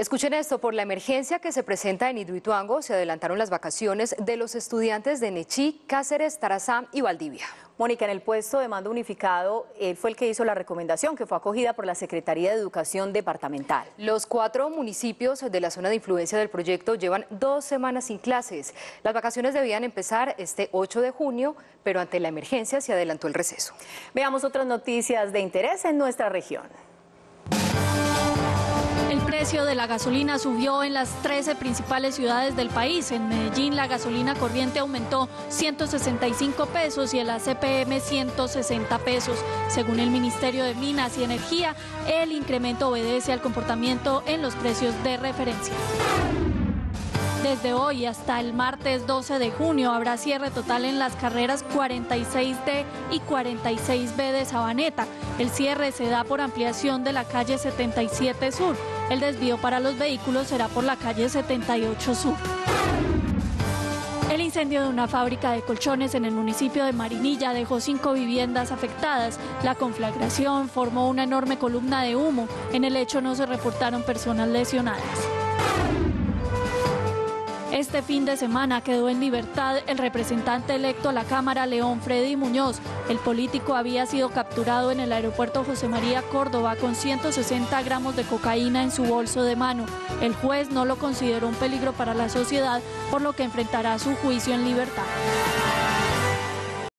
Escuchen esto, por la emergencia que se presenta en Hidroituango, se adelantaron las vacaciones de los estudiantes de Nechi, Cáceres, Tarazá y Valdivia. Mónica, en el puesto de mando unificado, él fue el que hizo la recomendación, que fue acogida por la Secretaría de Educación Departamental. Los 4 municipios de la zona de influencia del proyecto llevan 2 semanas sin clases. Las vacaciones debían empezar este 8 de junio, pero ante la emergencia se adelantó el receso. Veamos otras noticias de interés en nuestra región. El precio de la gasolina subió en las 13 principales ciudades del país. En Medellín la gasolina corriente aumentó 165 pesos y el ACPM 160 pesos. Según el Ministerio de Minas y Energía, el incremento obedece al comportamiento en los precios de referencia. Desde hoy hasta el martes 12 de junio habrá cierre total en las carreras 46D y 46B de Sabaneta. El cierre se da por ampliación de la calle 77 Sur. El desvío para los vehículos será por la calle 78 Sur. El incendio de una fábrica de colchones en el municipio de Marinilla dejó 5 viviendas afectadas. La conflagración formó una enorme columna de humo. En el hecho no se reportaron personas lesionadas. Este fin de semana quedó en libertad el representante electo a la Cámara, León Freddy Muñoz. El político había sido capturado en el aeropuerto José María Córdoba con 160 gramos de cocaína en su bolso de mano. El juez no lo consideró un peligro para la sociedad, por lo que enfrentará su juicio en libertad.